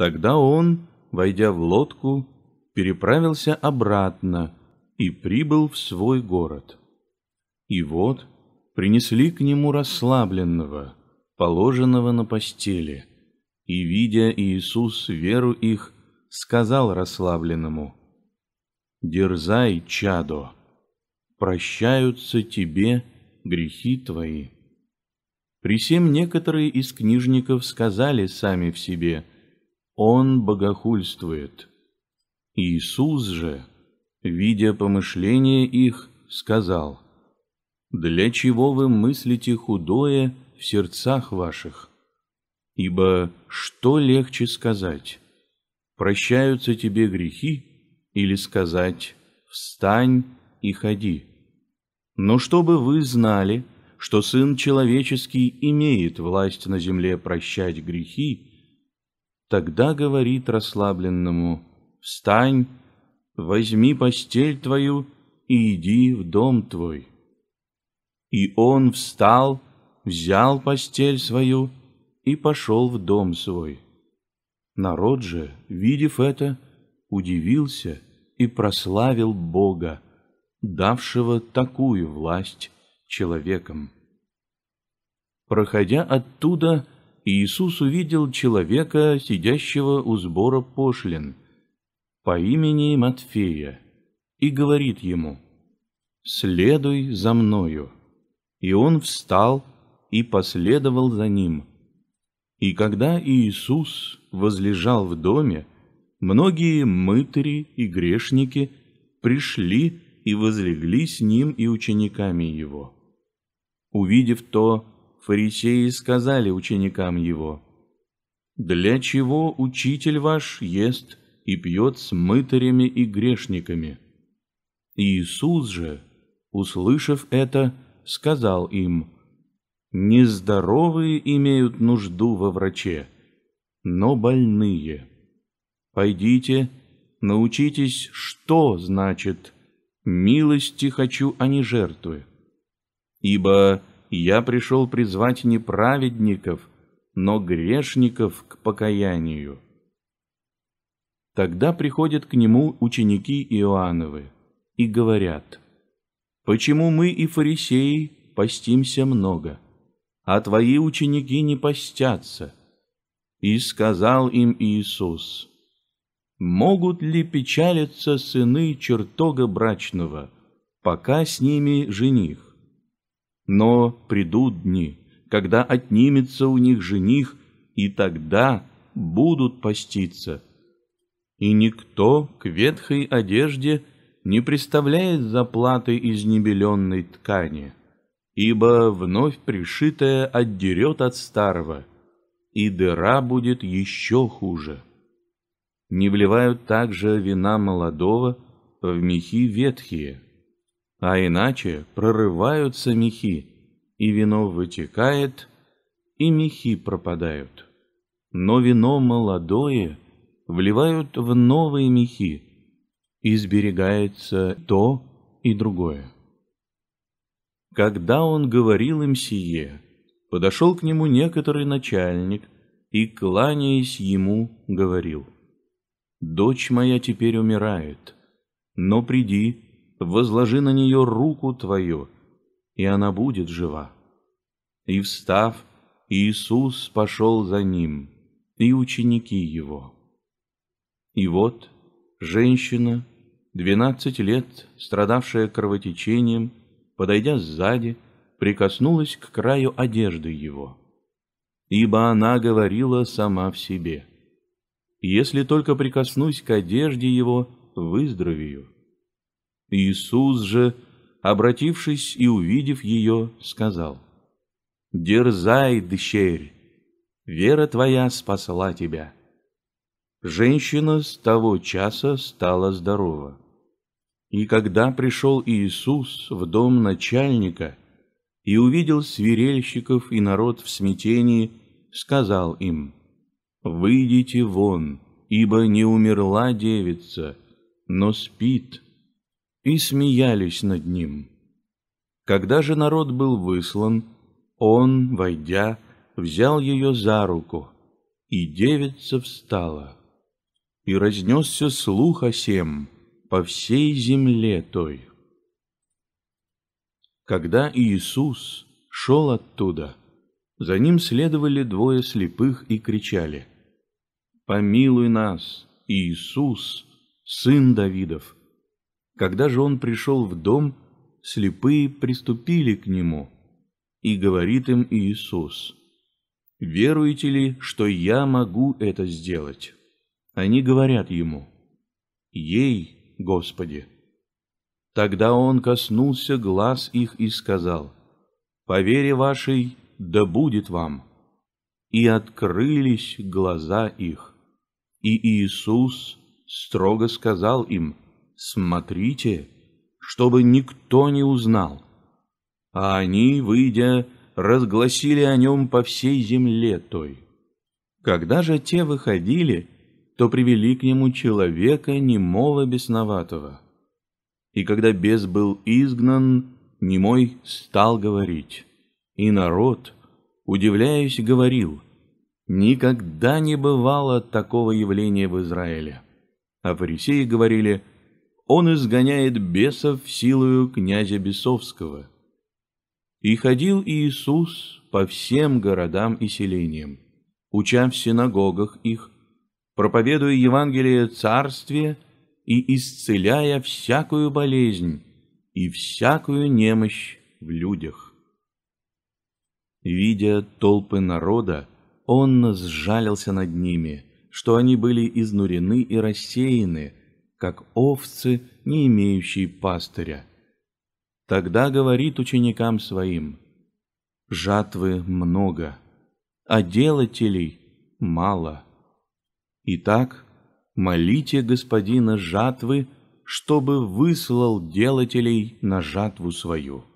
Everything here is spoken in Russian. Тогда он, войдя в лодку, переправился обратно и прибыл в свой город. И вот принесли к нему расслабленного, положенного на постели, и, видя Иисус веру их, сказал расслабленному: «Дерзай, чадо, прощаются тебе грехи твои». При сем некоторые из книжников сказали сами в себе: «Он богохульствует». Иисус же, видя помышления их, сказал: «Для чего вы мыслите худое в сердцах ваших? Ибо что легче сказать: прощаются тебе грехи, или сказать: встань и ходи? Но чтобы вы знали, что Сын Человеческий имеет власть на земле прощать грехи». Тогда говорит расслабленному: «Встань, возьми постель твою и иди в дом твой». И он встал, взял постель свою и пошел в дом свой. Народ же, видев это, удивился и прославил Бога, давшего такую власть человеком. Проходя оттуда, Иисус увидел человека, сидящего у сбора пошлин, по имени Матфея, и говорит ему: «Следуй за мною». И он встал и последовал за ним. И когда Иисус возлежал в доме, многие мытари и грешники пришли и возлегли с ним и учениками его. Увидев то, фарисеи сказали ученикам его: «Для чего учитель ваш ест и пьет с мытарями и грешниками?» Иисус же, услышав это, сказал им: «Нездоровые имеют нужду во враче, но больные. Пойдите, научитесь, что значит: милости хочу, а не жертвы. Ибо я пришел призвать не праведников, но грешников к покаянию». Тогда приходят к нему ученики Иоанновы и говорят: «Почему мы и фарисеи постимся много, а твои ученики не постятся?» И сказал им Иисус: «Могут ли печалиться сыны чертога брачного, пока с ними жених? Но придут дни, когда отнимется у них жених, и тогда будут поститься. И никто к ветхой одежде не приставляет заплаты из небеленной ткани, ибо вновь пришитое отдерет от старого, и дыра будет еще хуже. Не вливают также вина молодого в мехи ветхие, а иначе прорываются мехи, и вино вытекает, и мехи пропадают. Но вино молодое вливают в новые мехи, и сберегается то и другое». Когда он говорил им сие, подошел к нему некоторый начальник и, кланяясь ему, говорил: «Дочь моя теперь умирает, но приди, возложи на нее руку твою, и она будет жива». И, встав, Иисус пошел за ним, и ученики его. И вот женщина, 12 лет, страдавшая кровотечением, подойдя сзади, прикоснулась к краю одежды его. Ибо она говорила сама в себе: «Если только прикоснусь к одежде его, выздоровею». Иисус же, обратившись и увидев ее, сказал: «Дерзай, дщерь, вера твоя спасла тебя». Женщина с того часа стала здорова. И когда пришел Иисус в дом начальника и увидел свирельщиков и народ в смятении, сказал им: «Выйдите вон, ибо не умерла девица, но спит». И смеялись над ним. Когда же народ был выслан, он, войдя, взял ее за руку, И девица встала, и разнесся слух о сем по всей земле той. Когда Иисус шел оттуда, за ним следовали двое слепых и кричали: «Помилуй нас, Иисус, сын Давидов!» Когда же он пришел в дом, слепые приступили к нему, и говорит им Иисус: «Веруете ли, что я могу это сделать?» Они говорят ему: «Ей, Господи!» Тогда он коснулся глаз их и сказал: «По вере вашей да будет вам!» И открылись глаза их. И Иисус строго сказал им: «Смотрите, чтобы никто не узнал». А они, выйдя, разгласили о нем по всей земле той. Когда же те выходили, то привели к нему человека немого бесноватого. И когда бес был изгнан, немой стал говорить. И народ, удивляясь, говорил: «Никогда не бывало такого явления в Израиле». А фарисеи говорили: «Он изгоняет бесов силою князя бесовского». И ходил Иисус по всем городам и селениям, уча в синагогах их, проповедуя Евангелие Царствия и исцеляя всякую болезнь и всякую немощь в людях. Видя толпы народа, он сжалился над ними, что они были изнурены и рассеяны, как овцы, не имеющие пастыря. Тогда говорит ученикам своим: «Жатвы много, а делателей мало. Итак, молите Господина жатвы, чтобы выслал делателей на жатву свою».